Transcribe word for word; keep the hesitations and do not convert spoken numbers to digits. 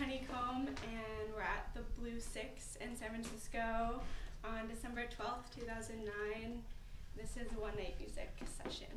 Honeycomb, and we're at the Blue Six in San Francisco on December twelfth, two thousand nine. This is One Night Music session.